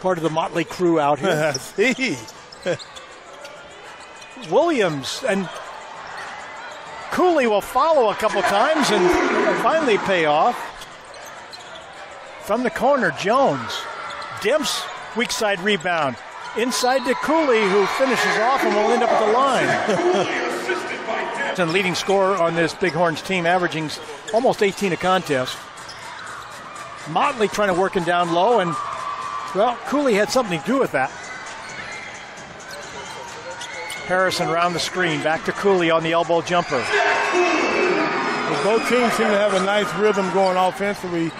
part of the Motley crew out here. Williams and Cooley will follow a couple times and finally pay off. From the corner, Jones. Demps, weak side rebound. Inside to Cooley, who finishes off and will end up at the line. And leading scorer on this Bighorns team, averaging almost 18 a contest. Motley trying to work him down low, and, well, Cooley had something to do with that. Harrison around the screen, back to Cooley on the elbow jumper. Well, both teams seem to have a nice rhythm going offensively.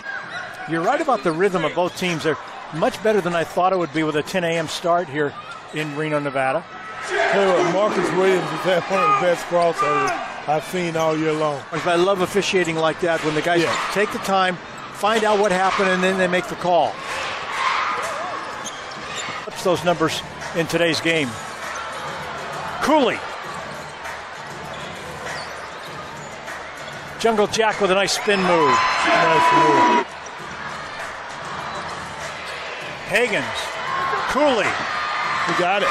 You're right about the rhythm of both teams. They're much better than I thought it would be with a 10 a.m. start here in Reno, Nevada. Tell you what, Marcus Williams has had one of the best crossovers I've seen all year long. I love officiating like that when the guys take the time, find out what happened, and then they make the call. That's those numbers in today's game. Cooley. Jungle Jack with a nice spin move. Nice move. Hagens, Cooley, we got it.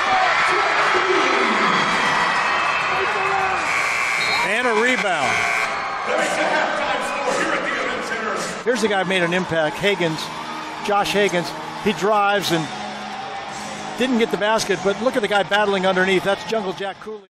And a rebound. Here's the guy who made an impact, Hagens, Josh Hagens. He drives and didn't get the basket, but look at the guy battling underneath. That's Jungle Jack Cooley.